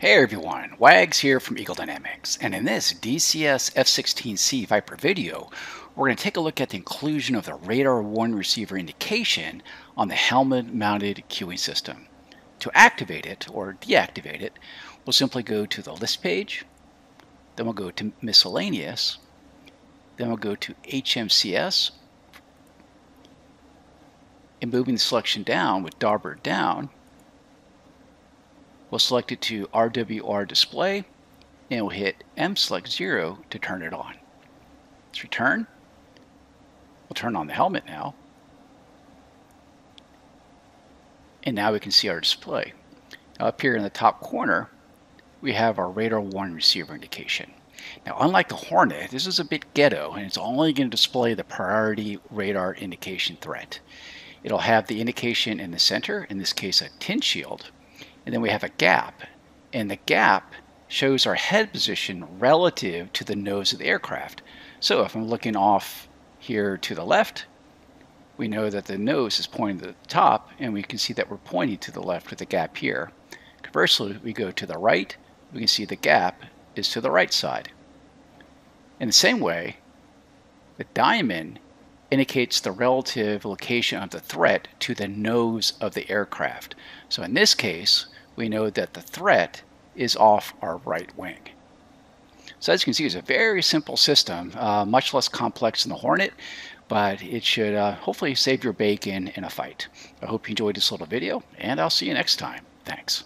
Hey everyone, Wags here from Eagle Dynamics, and in this DCS F-16C Viper video, we're going to take a look at the inclusion of the radar warning receiver indication on the helmet-mounted queuing system. To activate it or deactivate it, we'll simply go to the list page, then we'll go to miscellaneous, then we'll go to HMCS, and moving the selection down with Darbert down, we'll select it to RWR display, and we'll hit M select 0 to turn it on. Let's return. We'll turn on the helmet now. And now we can see our display. Now up here in the top corner, we have our radar warning receiver indication. Now, unlike the Hornet, this is a bit ghetto, and it's only going to display the priority radar indication threat. It'll have the indication in the center, in this case a tin shield, and then we have a gap, and the gap shows our head position relative to the nose of the aircraft. So if I'm looking off here to the left, we know that the nose is pointing to the top, and we can see that we're pointing to the left with the gap here. Conversely, we go to the right, we can see the gap is to the right side. In the same way, the diamond indicates the relative location of the threat to the nose of the aircraft. So in this case, we know that the threat is off our right wing. So as you can see, it's a very simple system, much less complex than the Hornet, but it should hopefully save your bacon in a fight. I hope you enjoyed this little video, and I'll see you next time. Thanks.